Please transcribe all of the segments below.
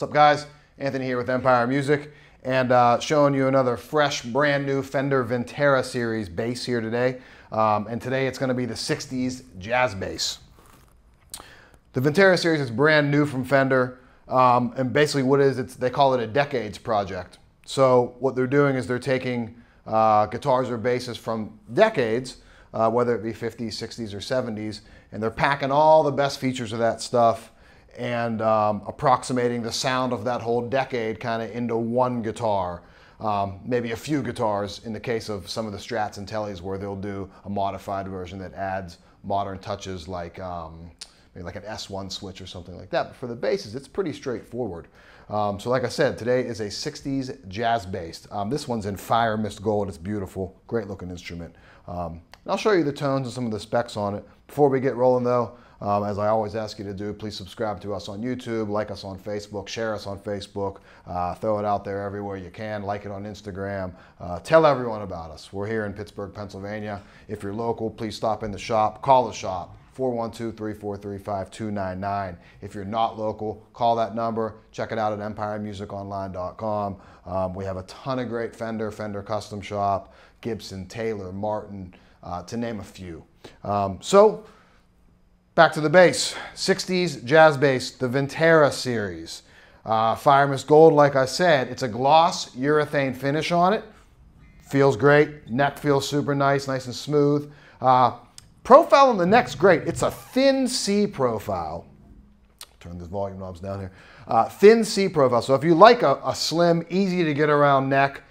What's up, guys? Anthony here with Empire Music, and showing you another fresh, brand new Fender Vintera series bass here today. And today it's gonna be the 60s Jazz Bass. The Vintera series is brand new from Fender, and basically what it is, they call it a decades project. So what they're doing is they're taking guitars or basses from decades, whether it be 50s, 60s, or 70s, and they're packing all the best features of that stuff and approximating the sound of that whole decade kind of into one guitar, maybe a few guitars in the case of some of the Strats and Tellies, where they'll do a modified version that adds modern touches like maybe like an S1 switch or something like that. But for the basses, it's pretty straightforward. So like I said, today is a 60s jazz bass. This one's in Fire Mist Gold. It's beautiful, great looking instrument. And I'll show you the tones and some of the specs on it. Before we get rolling though, as I always ask you to do, please subscribe to us on YouTube, like us on Facebook, share us on Facebook, throw it out there everywhere you can, like it on Instagram, tell everyone about us. We're here in Pittsburgh, Pennsylvania. If you're local, please stop in the shop, call the shop, 412-343-5299. If you're not local, call that number, check it out at empiremusiconline.com. We have a ton of great Fender Custom Shop, Gibson, Taylor, Martin, to name a few. So back to the bass, 60s jazz bass, the Vintera series. Fire Mist Gold, like I said, it's a gloss urethane finish on it. Feels great, neck feels super nice, nice and smooth. Profile on the neck's great. It's a thin C profile. Turn these volume knobs down here. Thin C profile. So if you like a slim, easy to get around neck,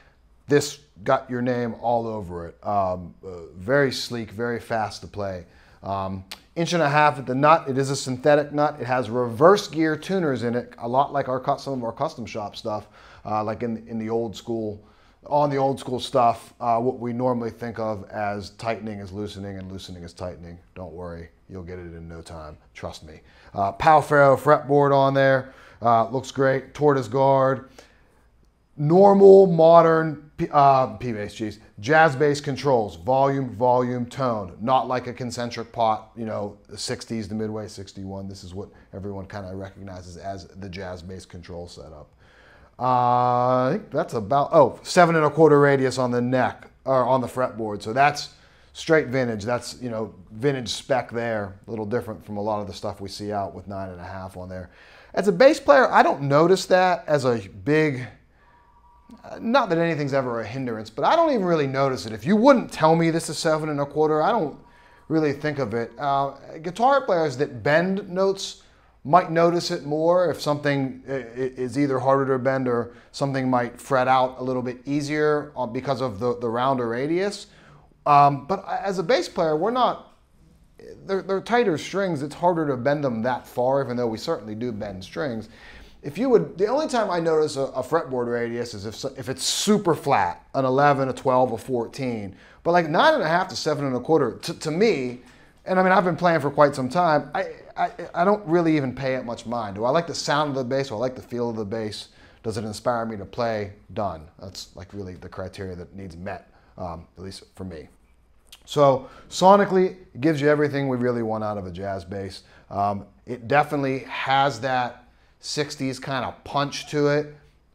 this got your name all over it. Very sleek, very fast to play. 1.5 inch at the nut. It is a synthetic nut. It has reverse gear tuners in it, a lot like some of our custom shop stuff, like in the old school. On the old school stuff, what we normally think of as tightening is loosening and loosening is tightening. Don't worry, you'll get it in no time, trust me. Pau Ferro fretboard on there, looks great. Tortoise guard, normal modern jazz bass controls, volume, tone, not like a concentric pot, you know, the 60s, the midway 61. This is what everyone kind of recognizes as the jazz bass control setup. I think that's about, 7.25 radius on the neck, or on the fretboard. So that's straight vintage. That's, you know, vintage spec there. A little different from a lot of the stuff we see out with 9.5 on there. As a bass player, I don't notice that as a big, not that anything's ever a hindrance, but I don't even really notice it. If you wouldn't tell me this is 7.25, I don't really think of it. Guitar players that bend notes might notice it more if something is either harder to bend or something might fret out a little bit easier because of the rounder radius. But as a bass player, they're tighter strings. It's harder to bend them that far, even though we certainly do bend strings. The only time I notice a fretboard radius is if it's super flat, an 11, a 12, a 14. But like 9.5 to 7.25, to me, and I mean, I've been playing for quite some time, I don't really even pay it much mind. Do I like the sound of the bass? Do I like the feel of the bass? Does it inspire me to play? Done. That's like really the criteria that needs met, at least for me. So sonically, it gives you everything we really want out of a jazz bass. It definitely has that 60s kind of punch to it,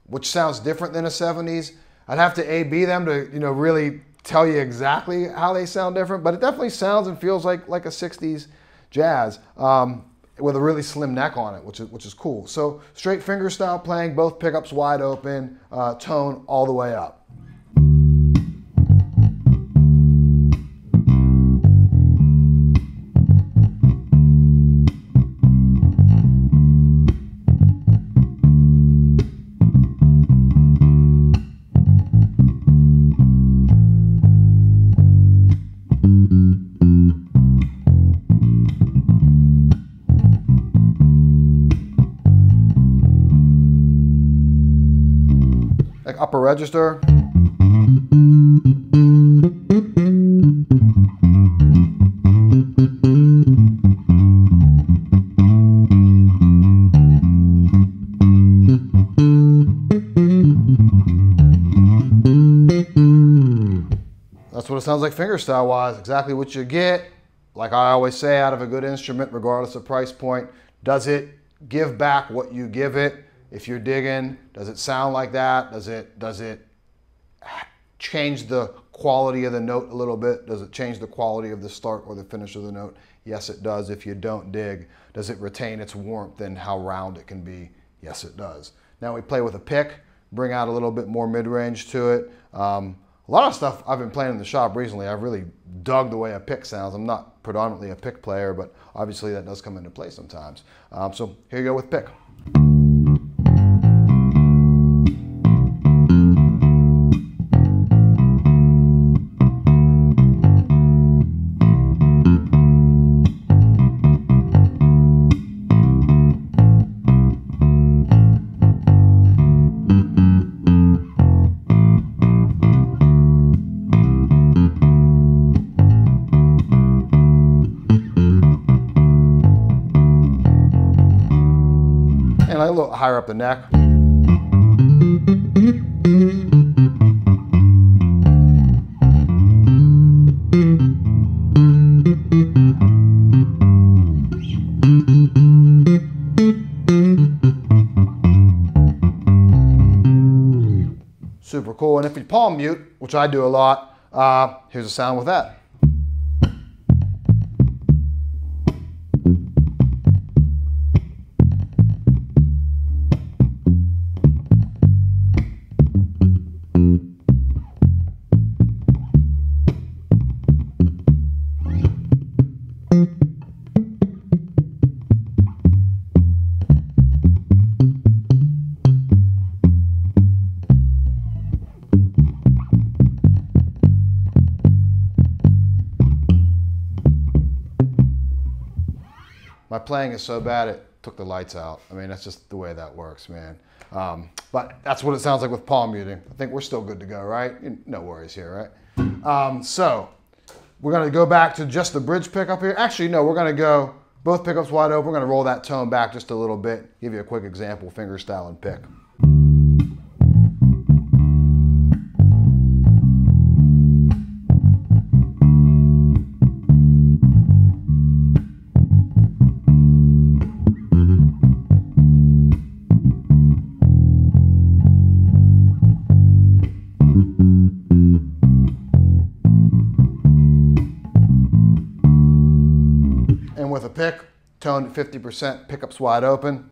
which sounds different than a 70s. I'd have to A-B them to, you know, really tell you exactly how they sound different, but it definitely sounds and feels like a 60s jazz, with a really slim neck on it, which is cool. So straight finger style playing, both pickups wide open, tone all the way up. Upper register. That's what it sounds like finger style wise, exactly what you get. Like I always say, out of a good instrument, regardless of price point, does it give back what you give it? if you're digging, does it sound like that? Does it change the quality of the note a little bit? Does it change the quality of the start or the finish of the note? Yes, it does. If you don't dig, does it retain its warmth and how round it can be? Yes, it does. Now we play with a pick, bring out a little bit more mid-range to it. A lot of stuff I've been playing in the shop recently, I've really dug the way a pick sounds. I'm not predominantly a pick player, but obviously that does come into play sometimes. So here you go with pick. A little higher up the neck. Super cool. And if you palm mute, which I do a lot, here's a sound with that. My playing is so bad it took the lights out. I mean, that's just the way that works, man. But that's what it sounds like with palm muting. I think we're still good to go, right? No worries here, right? So we're gonna go back to just the bridge pickup here. Actually, no, we're gonna go both pickups wide open. We're gonna roll that tone back just a little bit. Give you a quick example, finger style and pick. With a pick, tone at 50%, pickups wide open.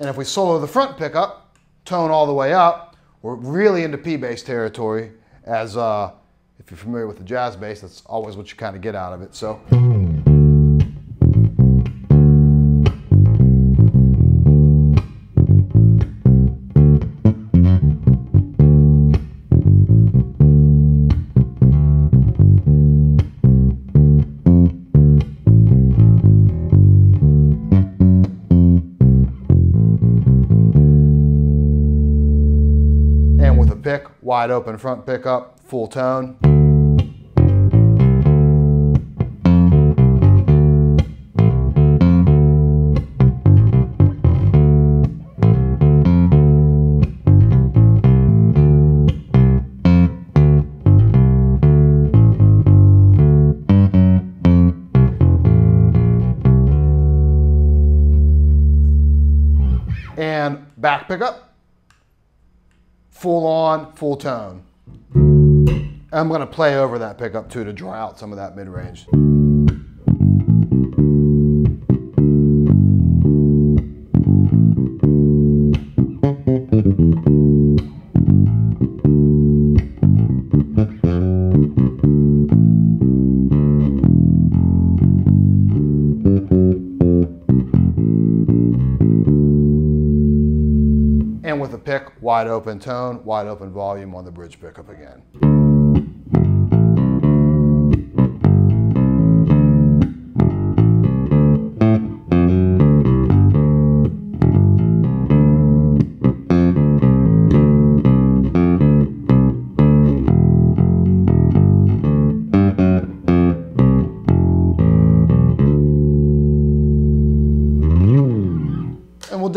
And if we solo the front pickup, tone all the way up, we're really into P-bass territory, as if you're familiar with the jazz bass, that's always what you kind of get out of it. So. Pick, wide open front pickup, full tone. And back pickup. Full on, full tone. I'm gonna play over that pickup too to draw out some of that mid-range. And with a pick, wide open tone, wide open volume on the bridge pickup again.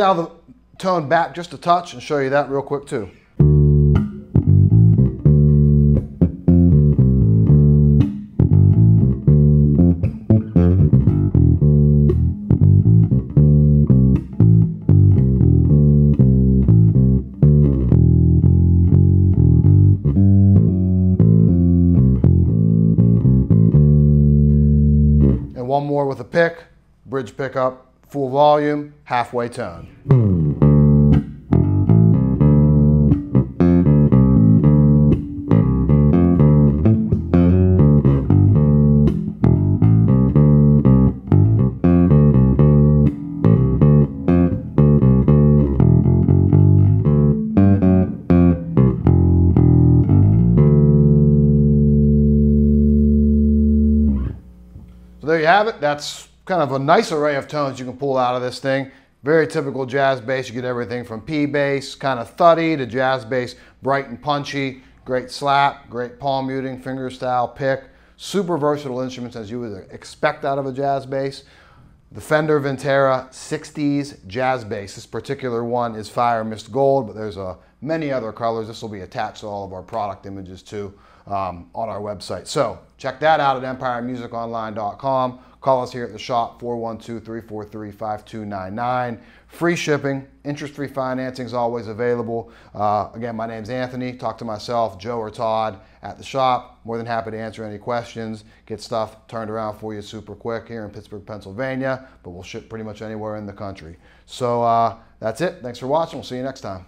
down the tone back just a touch and show you that real quick too. And one more with a pick, bridge pickup, full volume, halfway tone. So there you have it. That's kind of a nice array of tones you can pull out of this thing. Very typical jazz bass. You get everything from P bass, kind of thuddy, to jazz bass, bright and punchy, great slap, great palm muting, finger style pick. Super versatile instruments as you would expect out of a jazz bass. The Fender Vintera 60s jazz bass. This particular one is Fire Mist Gold, but there's many other colors. This will be attached to all of our product images too on our website. So check that out at empiremusiconline.com. Call us here at the shop, 412-343-5299. Free shipping, interest-free financing is always available. Again, my name's Anthony. Talk to myself, Joe, or Todd at the shop. More than happy to answer any questions, get stuff turned around for you super quick here in Pittsburgh, Pennsylvania, but we'll ship pretty much anywhere in the country. So that's it. Thanks for watching. We'll see you next time.